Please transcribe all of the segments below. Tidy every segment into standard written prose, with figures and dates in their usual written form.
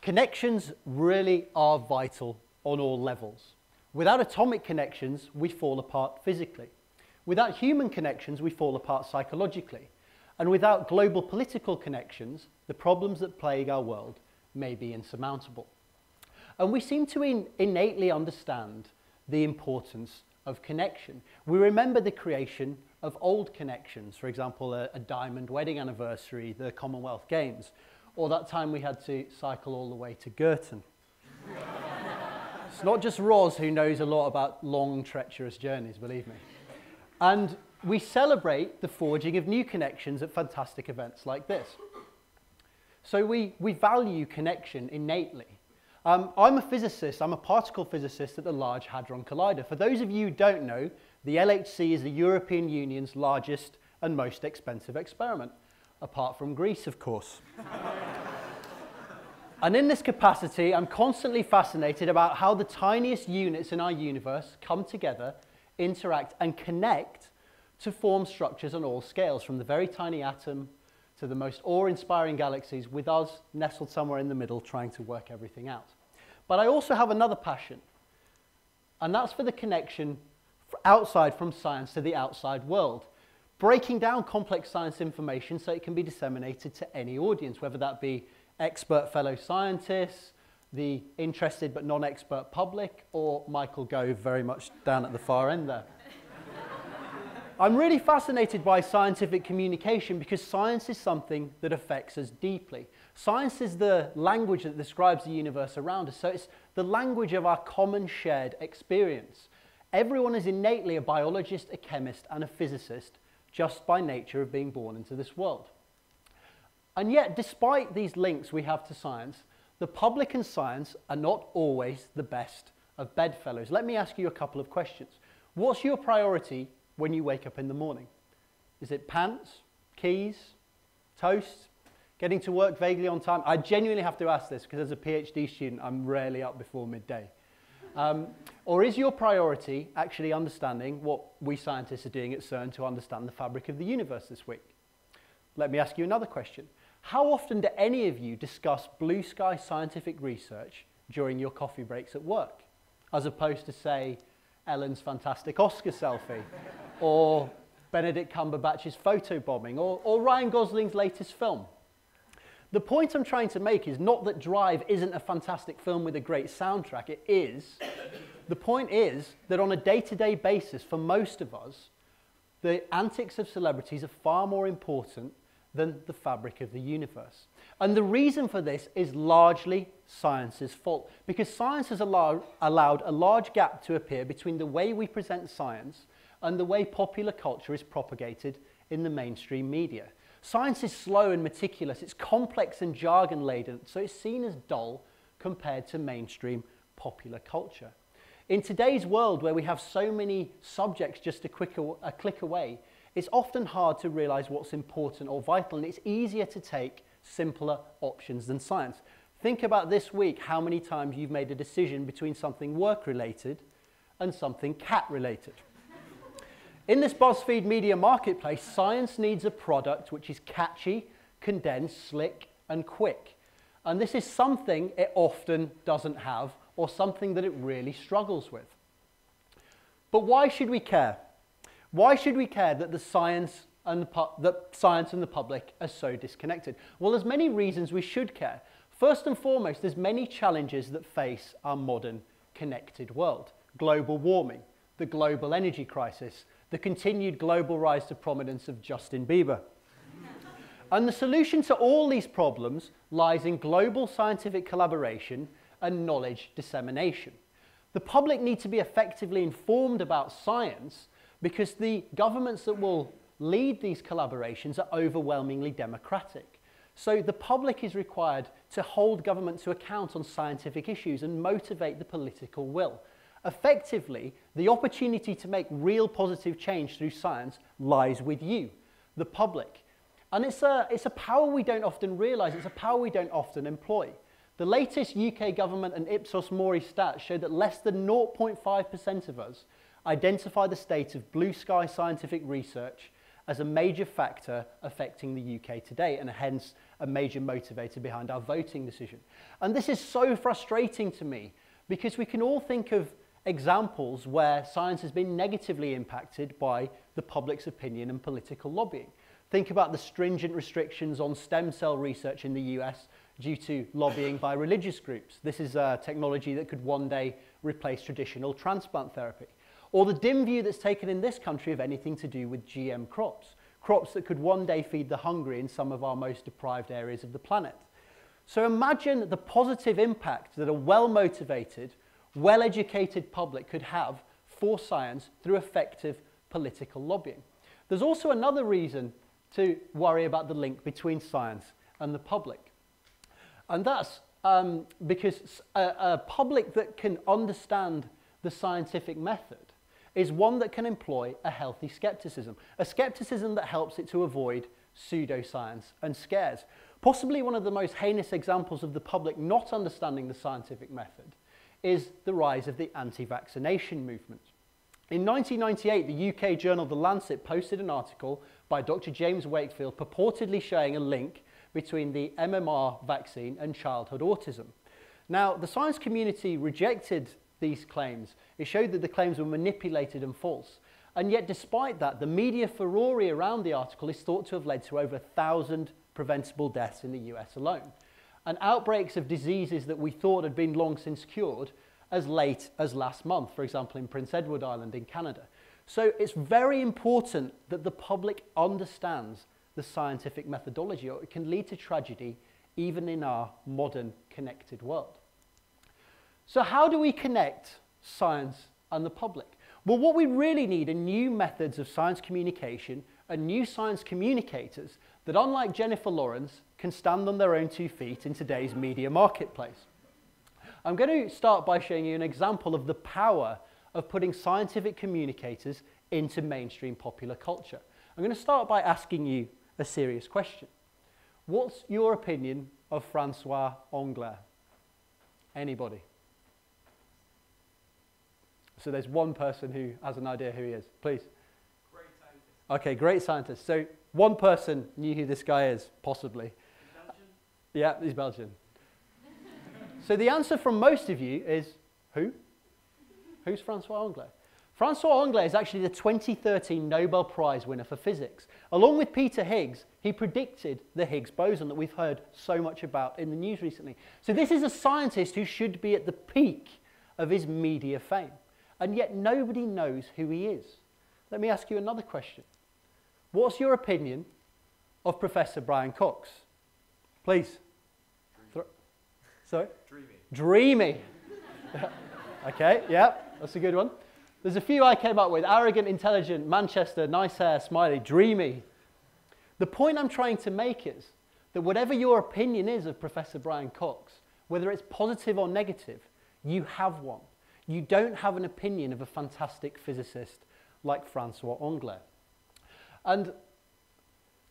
Connections really are vital on all levels. Without atomic connections, we fall apart physically. Without human connections, we fall apart psychologically. And without global political connections, the problems that plague our world may be insurmountable. And we seem to innately understand the importance of connection. We remember the creation of old connections, for example, a diamond wedding anniversary, the Commonwealth Games, or that time we had to cycle all the way to Girton. It's not just Roz who knows a lot about long, treacherous journeys, believe me. And we celebrate the forging of new connections at fantastic events like this. So we value connection innately. I'm a physicist. I'm a particle physicist at the Large Hadron Collider. For those of you who don't know, the LHC is the European Union's largest and most expensive experiment, apart from Greece, of course. And in this capacity, I'm constantly fascinated about how the tiniest units in our universe come together, interact, and connect to form structures on all scales, from the very tiny atom to the most awe-inspiring galaxies, with us nestled somewhere in the middle trying to work everything out. But I also have another passion, and that's for the connection outside from science to the outside world, breaking down complex science information so it can be disseminated to any audience, whether that be expert fellow scientists, the interested but non-expert public, or Michael Gove, very much down at the far end there. I'm really fascinated by scientific communication because science is something that affects us deeply. Science is the language that describes the universe around us, so it's the language of our common shared experience. Everyone is innately a biologist, a chemist, and a physicist, just by nature of being born into this world. And yet, despite these links we have to science, the public and science are not always the best of bedfellows. Let me ask you a couple of questions. What's your priority when you wake up in the morning? Is it pants, keys, toast, getting to work vaguely on time? I genuinely have to ask this because as a PhD student, I'm rarely up before midday. Or is your priority actually understanding what we scientists are doing at CERN to understand the fabric of the universe this week? Let me ask you another question. How often do any of you discuss blue sky scientific research during your coffee breaks at work, as opposed to, say, Ellen's fantastic Oscar selfie, or Benedict Cumberbatch's photobombing, or Ryan Gosling's latest film? The point I'm trying to make is not that Drive isn't a fantastic film with a great soundtrack. It is. The point is that on a day-to-day basis, for most of us, the antics of celebrities are far more important than the fabric of the universe. And the reason for this is largely science's fault, because science has allowed a large gap to appear between the way we present science and the way popular culture is propagated in the mainstream media. Science is slow and meticulous, it's complex and jargon-laden, so it's seen as dull compared to mainstream popular culture. In today's world, where we have so many subjects just a click away, it's often hard to realize what's important or vital, and it's easier to take simpler options than science. Think about this week, how many times you've made a decision between something work-related and something cat-related. In this BuzzFeed media marketplace, science needs a product which is catchy, condensed, slick, and quick. And this is something it often doesn't have, or something that it really struggles with. But why should we care? Why should we care that science and the public are so disconnected? Well, there's many reasons we should care. First and foremost, there's many challenges that face our modern connected world. Global warming, the global energy crisis, the continued global rise to prominence of Justin Bieber. And the solution to all these problems lies in global scientific collaboration and knowledge dissemination. The public need to be effectively informed about science because the governments that will lead these collaborations are overwhelmingly democratic. So the public is required to hold government to account on scientific issues and motivate the political will. Effectively, the opportunity to make real positive change through science lies with you, the public. And it's a power we don't often realise, it's a power we don't often employ. The latest UK government and Ipsos Mori stats show that less than 0.5% of us identify the state of blue sky scientific research as a major factor affecting the UK today, and hence a major motivator behind our voting decision. And this is so frustrating to me, because we can all think of examples where science has been negatively impacted by the public's opinion and political lobbying. Think about the stringent restrictions on stem cell research in the US due to lobbying by religious groups. This is a technology that could one day replace traditional transplant therapy. Or the dim view that's taken in this country of anything to do with GM crops, crops that could one day feed the hungry in some of our most deprived areas of the planet. So imagine the positive impact that a well-motivated, well-educated public could have for science through effective political lobbying. There's also another reason to worry about the link between science and the public. And that's because a public that can understand the scientific method is one that can employ a healthy skepticism, a skepticism that helps it to avoid pseudoscience and scares. Possibly one of the most heinous examples of the public not understanding the scientific method is the rise of the anti-vaccination movement. In 1998, the UK journal The Lancet posted an article by Dr. James Wakefield purportedly showing a link between the MMR vaccine and childhood autism. Now, the science community rejected these claims. It showed that the claims were manipulated and false. And yet, despite that, the media furore around the article is thought to have led to over 1,000 preventable deaths in the US alone, and outbreaks of diseases that we thought had been long since cured as late as last month, for example, in Prince Edward Island in Canada. So it's very important that the public understands the scientific methodology, or it can lead to tragedy even in our modern connected world. So how do we connect science and the public? Well, what we really need are new methods of science communication and new science communicators that, unlike Jennifer Lawrence, can stand on their own two feet in today's media marketplace. I'm going to start by showing you an example of the power of putting scientific communicators into mainstream popular culture. I'm going to start by asking you a serious question. What's your opinion of François Englert? Anybody? So there's one person who has an idea who he is. Please. Great scientist. Okay, great scientist. So one person knew who this guy is, possibly. Belgian? Yeah, he's Belgian. So the answer from most of you is who? Who's François Englert? François Englert is actually the 2013 Nobel Prize winner for physics. Along with Peter Higgs, he predicted the Higgs boson that we've heard so much about in the news recently. So this is a scientist who should be at the peak of his media fame. And yet nobody knows who he is. Let me ask you another question. What's your opinion of Professor Brian Cox? Please. Sorry? Dreamy. Dreamy. Okay, yeah, that's a good one. There's a few I came up with. Arrogant, intelligent, Manchester, nice hair, smiley, dreamy. The point I'm trying to make is that whatever your opinion is of Professor Brian Cox, whether it's positive or negative, you have one. You don't have an opinion of a fantastic physicist like François Englert. And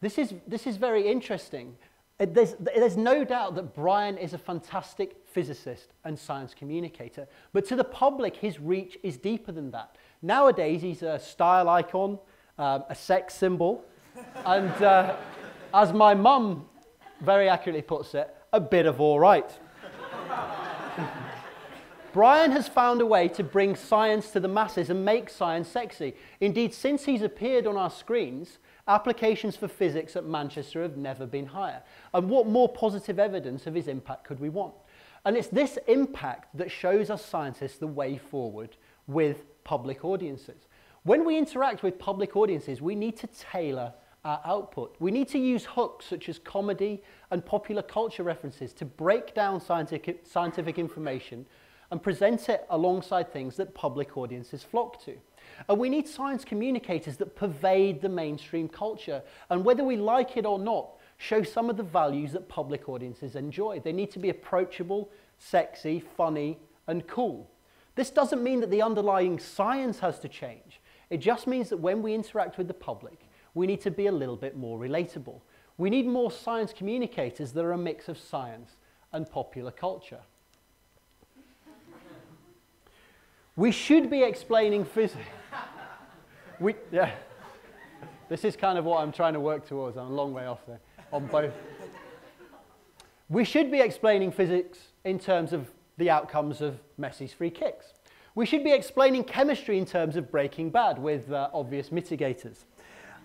this is very interesting. There's no doubt that Brian is a fantastic physicist and science communicator, but to the public, his reach is deeper than that. Nowadays, he's a style icon, a sex symbol, and as my mum very accurately puts it, a bit of all right. Brian has found a way to bring science to the masses and make science sexy. Indeed, since he's appeared on our screens, applications for physics at Manchester have never been higher. And what more positive evidence of his impact could we want? And it's this impact that shows us scientists the way forward with public audiences. When we interact with public audiences, we need to tailor our output. We need to use hooks such as comedy and popular culture references to break down scientific information and present it alongside things that public audiences flock to. And we need science communicators that pervade the mainstream culture, and whether we like it or not, show some of the values that public audiences enjoy. They need to be approachable, sexy, funny, and cool. This doesn't mean that the underlying science has to change. It just means that when we interact with the public, we need to be a little bit more relatable. We need more science communicators that are a mix of science and popular culture. We should be explaining physics. Yeah. This is kind of what I'm trying to work towards. I'm a long way off there on both. We should be explaining physics in terms of the outcomes of Messi's free kicks. We should be explaining chemistry in terms of Breaking Bad with obvious mitigators.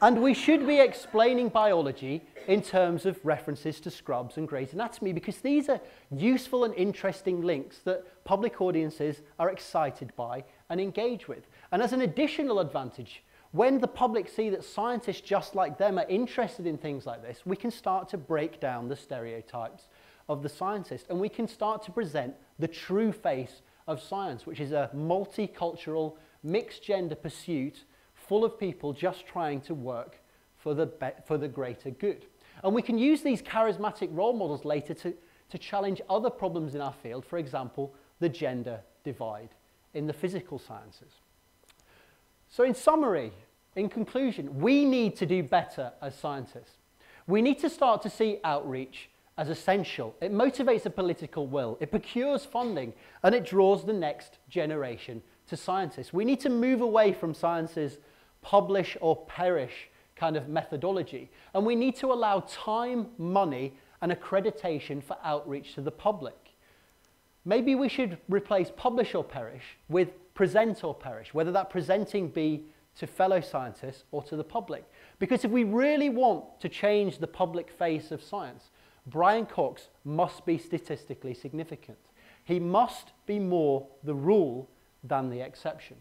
And we should be explaining biology in terms of references to Scrubs and Grey's Anatomy, because these are useful and interesting links that public audiences are excited by and engage with. And as an additional advantage, when the public see that scientists just like them are interested in things like this, we can start to break down the stereotypes of the scientist, and we can start to present the true face of science, which is a multicultural, mixed-gender pursuit full of people just trying to work for the greater good. And we can use these charismatic role models later to challenge other problems in our field, for example, the gender divide in the physical sciences. So in summary, in conclusion, we need to do better as scientists. We need to start to see outreach as essential. It motivates a political will, it procures funding, and it draws the next generation to scientists. We need to move away from science's publish or perish kind of methodology, and we need to allow time, money, and accreditation for outreach to the public. Maybe we should replace publish or perish with present or perish, whether that presenting be to fellow scientists or to the public. Because if we really want to change the public face of science, Brian Cox must be statistically significant. He must be more the rule than the exception.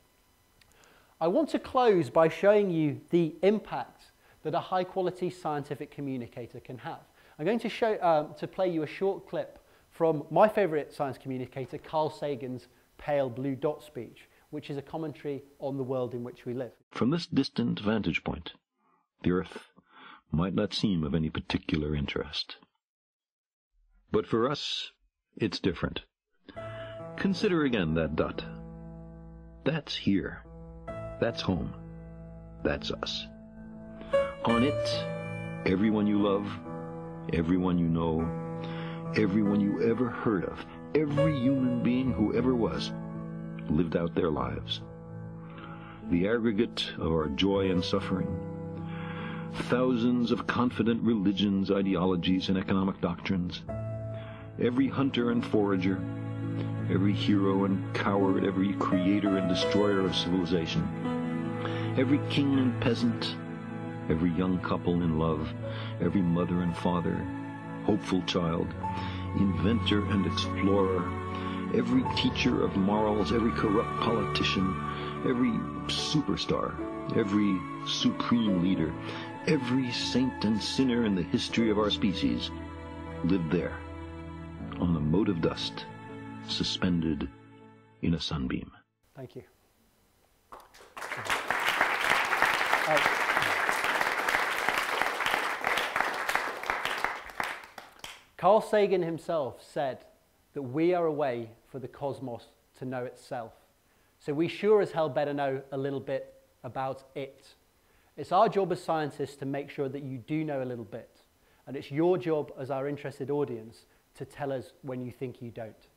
I want to close by showing you the impact that a high-quality scientific communicator can have. I'm going to show to play you a short clip from my favourite science communicator, Carl Sagan's Pale Blue Dot speech, which is a commentary on the world in which we live. From this distant vantage point, the Earth might not seem of any particular interest. But for us, it's different. Consider again that dot. That's here. That's home. That's us. On it, everyone you love, everyone you know, everyone you ever heard of, every human being who ever was, lived out their lives. The aggregate of our joy and suffering, thousands of confident religions, ideologies, and economic doctrines, every hunter and forager, every hero and coward, every creator and destroyer of civilization, every king and peasant, every young couple in love, every mother and father, hopeful child, inventor and explorer, every teacher of morals, every corrupt politician, every superstar, every supreme leader, every saint and sinner in the history of our species lived there, on a mote of dust, suspended in a sunbeam. Thank you. Carl Sagan himself said that we are a way for the cosmos to know itself. So we sure as hell better know a little bit about it. It's our job as scientists to make sure that you do know a little bit. And it's your job as our interested audience to tell us when you think you don't.